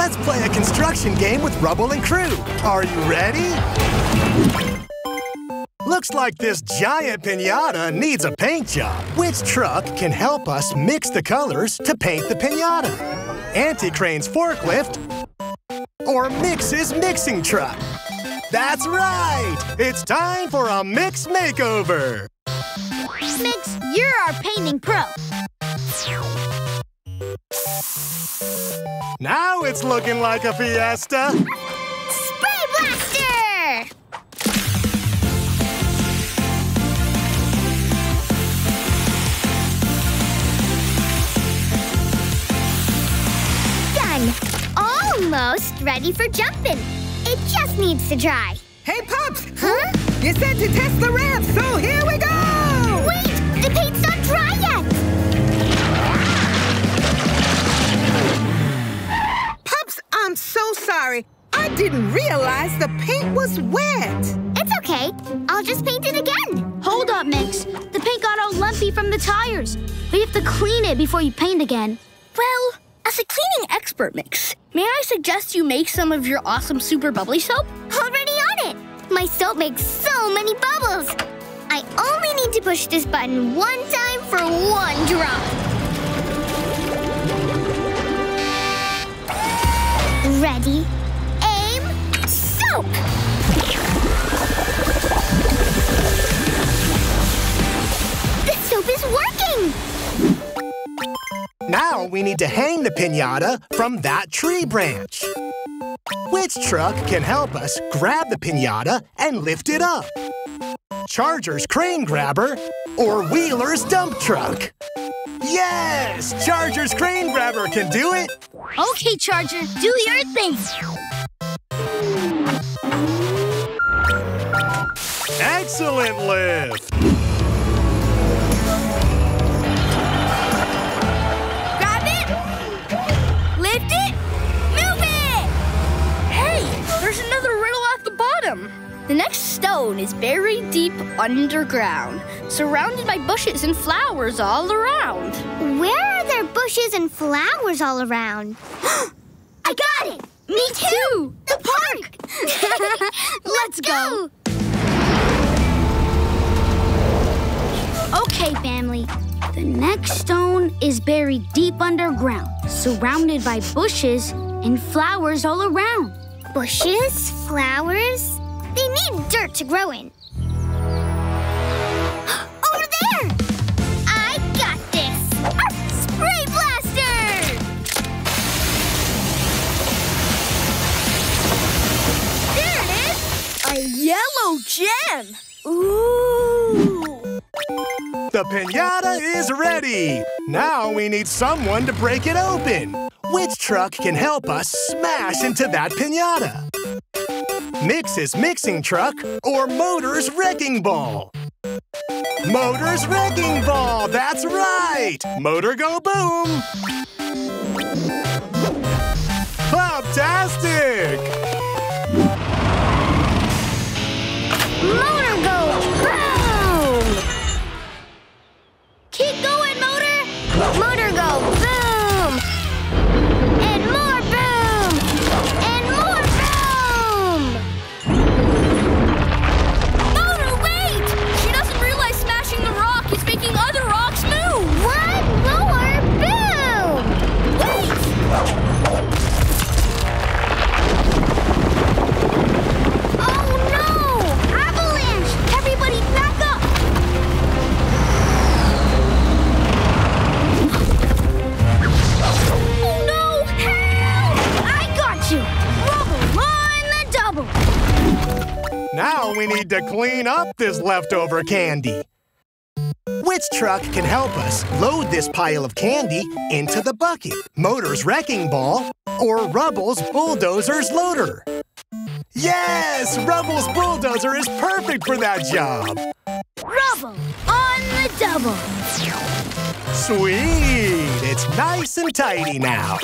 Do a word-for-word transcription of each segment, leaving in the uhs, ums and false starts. Let's play a construction game with Rubble and Crew. Are you ready? Looks like this giant piñata needs a paint job. Which truck can help us mix the colors to paint the piñata? Auntie Crane's forklift or Mix's mixing truck? That's right! It's time for a Mix makeover! Mix, you're our painting pro. Now it's looking like a fiesta. Spray blaster! Done! Almost ready for jumping. It just needs to dry. Hey, Pops! Huh? You said to test the ramp, so here we go! Wait! The paint's not dry yet! Pops, I'm so sorry. I didn't realize the paint was wet. It's okay. I'll just paint it again. Hold up, Mix. The paint got all lumpy from the tires. We have to clean it before you paint again. Well, as a cleaning expert, Mix, may I suggest you make some of your awesome super bubbly soap? Already on it! My soap makes so many bubbles! I only need to push this button one time for one drop. Ready, aim, soap! The soap is working! Now we need to hang the piñata from that tree branch. Which truck can help us grab the piñata and lift it up? Charger's crane grabber or Wheeler's dump truck? Yes! Charger's crane grabber can do it! Okay, Charger, do your thing! Excellent lift! Grab it! Lift it! Move it! Hey, there's another riddle at the bottom! The next stone is buried deep underground, surrounded by bushes and flowers all around. Where are there bushes and flowers all around? I got it! Me too! The park! Let's go! Okay, family. The next stone is buried deep underground, surrounded by bushes and flowers all around. Bushes? Flowers? They need dirt to grow in. Over there! I got this! Arf! Spray blaster! There it is! A yellow gem! Ooh! The piñata is ready! Now we need someone to break it open. Which truck can help us smash into that piñata? Mix's mixing truck or Motor's wrecking ball? Motor's wrecking ball, that's right! Motor go boom! Fantastic! Motor go boom! Keep going, Motor! Motor go boom! And more boom! And more boom! Other rocks move! One more boom! Wait! Oh no! Avalanche! Everybody back up! Oh no! Help! I got you! Rubble on the double! Now we need to clean up this leftover candy. Which truck can help us load this pile of candy into the bucket? Motor's wrecking ball or Rubble's bulldozer's loader? Yes! Rubble's bulldozer is perfect for that job! Rubble on the double! Sweet! It's nice and tidy now.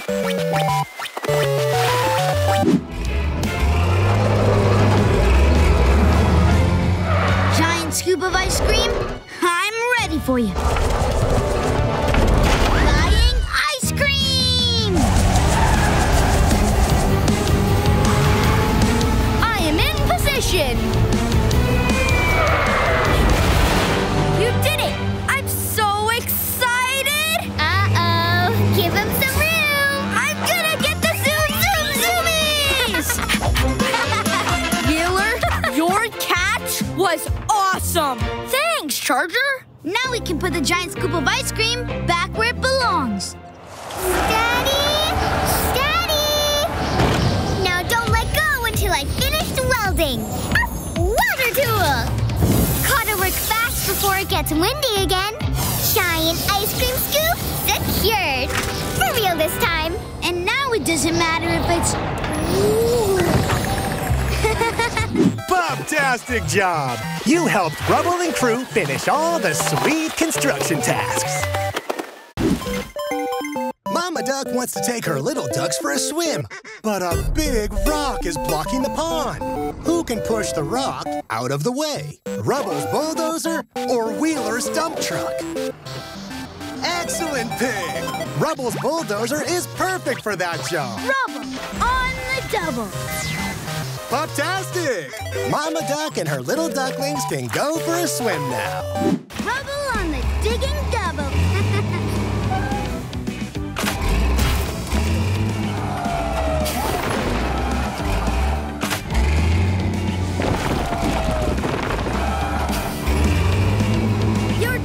Giant scoop of ice cream? I'm ready for you. Flying ice cream! Charger? Now we can put the giant scoop of ice cream back where it belongs. Daddy! Daddy! Now don't let go until I finish welding. A welder tool! Gotta work fast before it gets windy again. Giant ice cream scoop secured. For real this time. And now it doesn't matter if it's... Bobtastic job! You helped Rubble and Crew finish all the sweet construction tasks. Mama Duck wants to take her little ducks for a swim, but a big rock is blocking the pond. Who can push the rock out of the way? Rubble's bulldozer or Wheeler's dump truck? Excellent pig! Rubble's bulldozer is perfect for that job. Rubble, on the double. Fantastic! Mama Duck and her little ducklings can go for a swim now. Rubble on the digging double.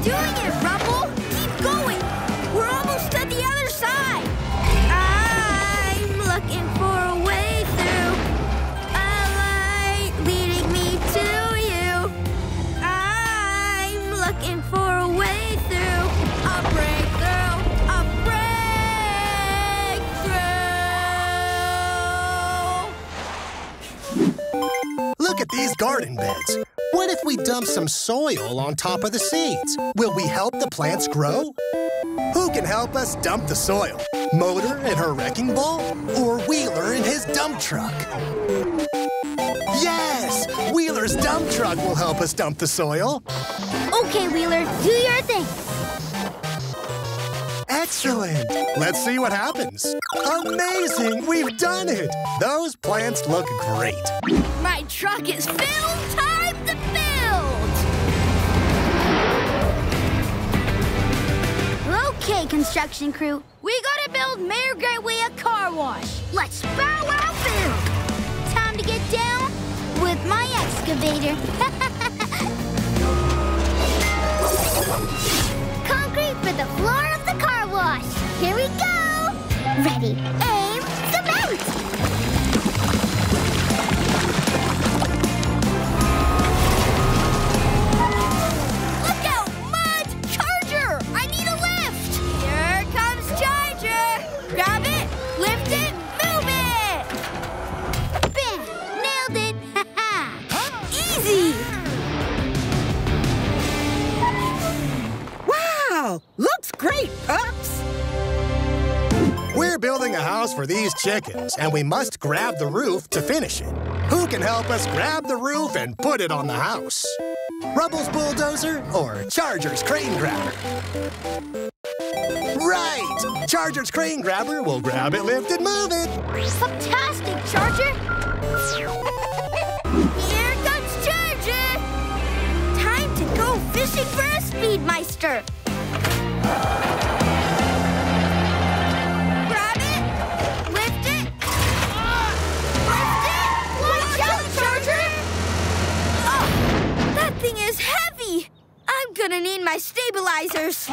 Doing it, Rubble! Keep going! We're almost at the other side! I'm looking for a way through, a light leading me to you. I'm looking for a way through, a breakthrough, a breakthrough! Look at these garden beds. What if we dump some soil on top of the seeds? Will we help the plants grow? Who can help us dump the soil? Motor and her wrecking ball? Or Wheeler and his dump truck? Yes! Wheeler's dump truck will help us dump the soil. Okay, Wheeler, do your thing. Excellent! Let's see what happens. Amazing! We've done it! Those plants look great. My truck is filled! Time to build! Okay, construction crew. We gotta build Mayor Gateway a car wash. Let's bow wow build! Time to get down with my excavator. Concrete for the floor of the car wash. Here we go. Ready, aim, cement. Look out, Mud! Charger! I need a lift. Here comes Charger. Grab it, lift it, move it. Bam! Nailed it. Ha ha. Easy. Wow! Looks great, pups. We're building a house for these chickens, and we must grab the roof to finish it. Who can help us grab the roof and put it on the house? Rubble's bulldozer or Charger's crane grabber? Right! Charger's crane grabber will grab it, lift, and move it. Fantastic, Charger! Here comes Charger! Time to go fishing for a Speedmeister. This thing is heavy! I'm gonna need my stabilizers.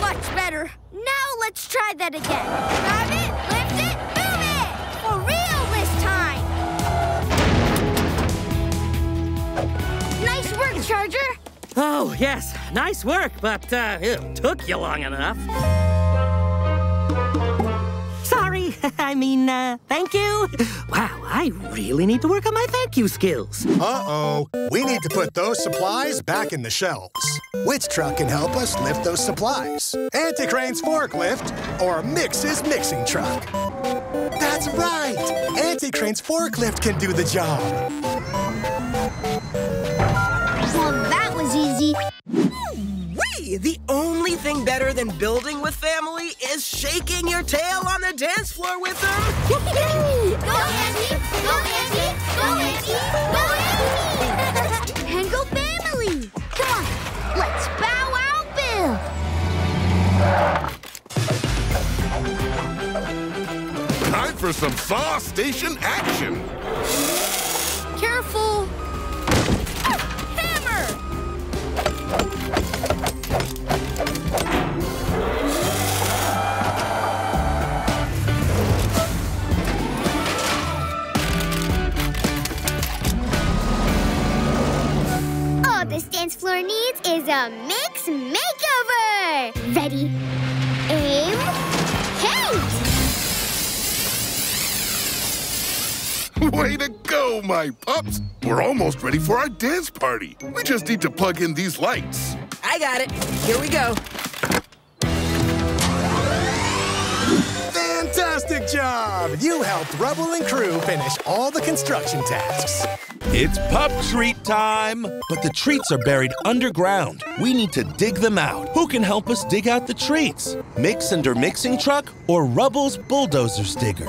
Much better. Now let's try that again. Grab it, lift it, move it! For real this time! Nice work, Charger! Oh, yes, nice work, but uh, it took you long enough. Sorry, I mean, uh, thank you. Wow, I really need to work on my thank you skills. Uh-oh, we need to put those supplies back in the shelves. Which truck can help us lift those supplies? Auntie Crane's forklift or Mix's mixing truck? That's right, Auntie Crane's forklift can do the job. Well, that was easy. The only thing better than building with family is shaking your tail on the dance floor with them. Go, Angie! Go, Angie! Go, Angie! Go, Angie! Go, Angie! And go, family! Come on, let's bow wow Bill! Time for some Saw Station action! Careful! Oh, hammer! Way to go, my pups! We're almost ready for our dance party. We just need to plug in these lights. I got it. Here we go. Fantastic job! You helped Rubble and Crew finish all the construction tasks. It's pup treat time! But the treats are buried underground. We need to dig them out. Who can help us dig out the treats? Mix and her mixing truck or Rubble's bulldozer's digger?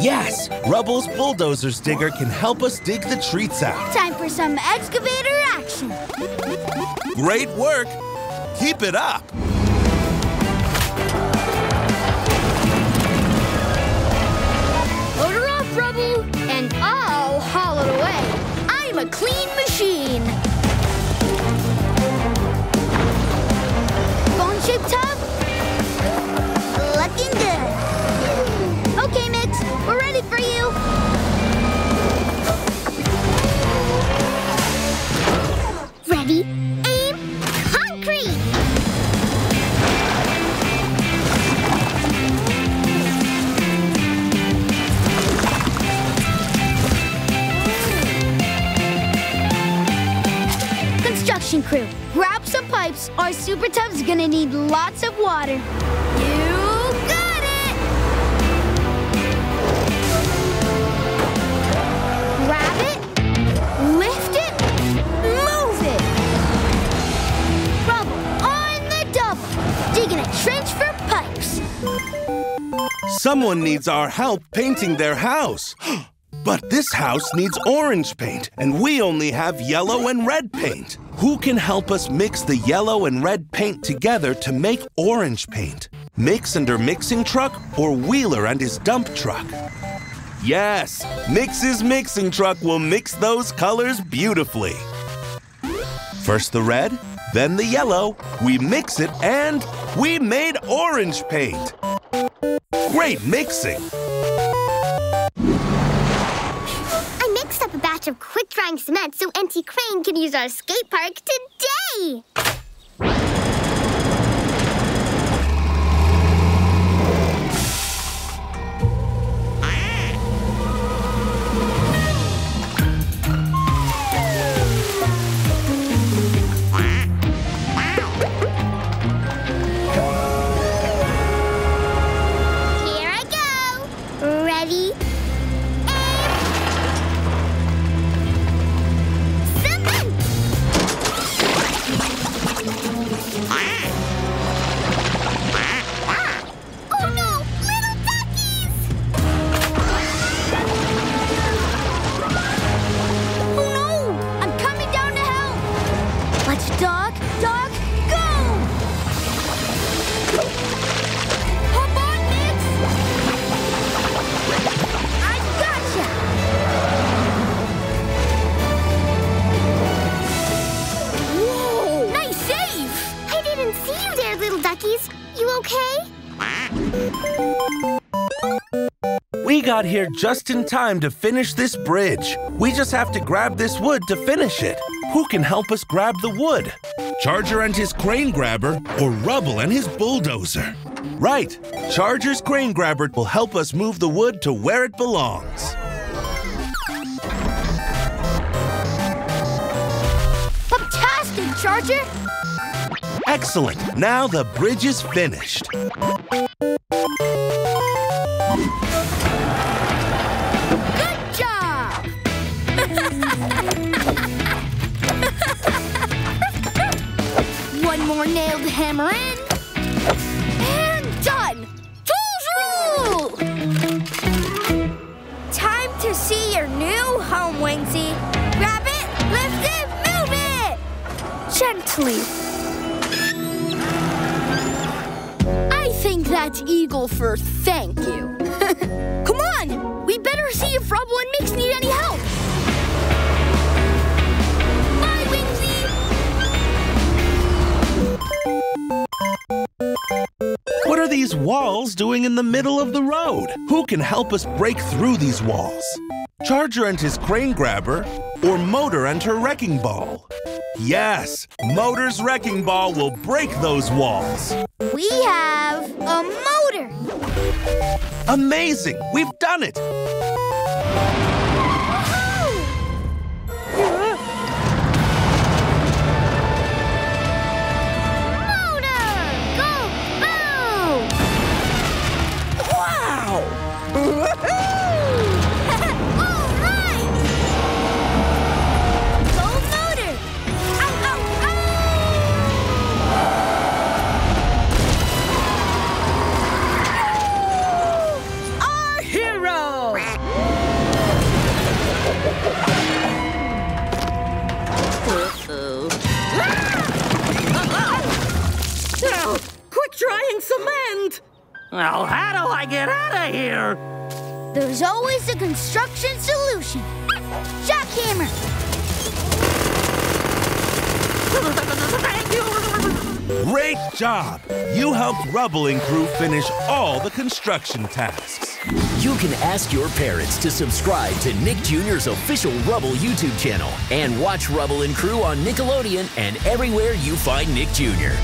Yes, Rubble's bulldozer's digger can help us dig the treats out. Time for some excavator action. Great work! Keep it up! Rubble, and I'll haul it away. I'm a clean machine. Bone-shaped tub? Looking good. Okay, Mix, we're ready for you. Ready, aim, concrete! Crew, grab some pipes. Our super tub's gonna need lots of water. You got it! Grab it, lift it, move it. Rubble on the double, digging a trench for pipes. Someone needs our help painting their house. But this house needs orange paint, and we only have yellow and red paint. Who can help us mix the yellow and red paint together to make orange paint? Mix and her mixing truck or Wheeler and his dump truck? Yes, Mix's mixing truck will mix those colors beautifully. First the red, then the yellow. We mix it and we made orange paint. Great mixing. Of quick-drying cement so Auntie Crane can use our skate park today! Here I go! Ready? Got here just in time to finish this bridge. We just have to grab this wood to finish it. Who can help us grab the wood? Charger and his crane grabber or Rubble and his bulldozer? Right, Charger's crane grabber will help us move the wood to where it belongs. Fantastic, Charger! Excellent, now the bridge is finished. More nail to hammer in, and done! Toujours! Time to see your new home, Wingsy. Grab it, lift it, move it! Gently. I think that's Eaglefurth, thank you. Come on, we better see if Rubble and Mix need any help. What are these walls doing in the middle of the road? Who can help us break through these walls? Charger and his crane grabber, or Motor and her wrecking ball? Yes, Motor's wrecking ball will break those walls. We have a motor. Amazing, we've done it. All right! Go Motor! Ow, ow, ow! Our hero! Uh-oh. Now, quit drying cement! Well, how do I get out of here? There's always a construction solution. Jackhammer! Thank you! Great job! You helped Rubble and Crew finish all the construction tasks. You can ask your parents to subscribe to Nick Junior's official Rubble YouTube channel and watch Rubble and Crew on Nickelodeon and everywhere you find Nick Junior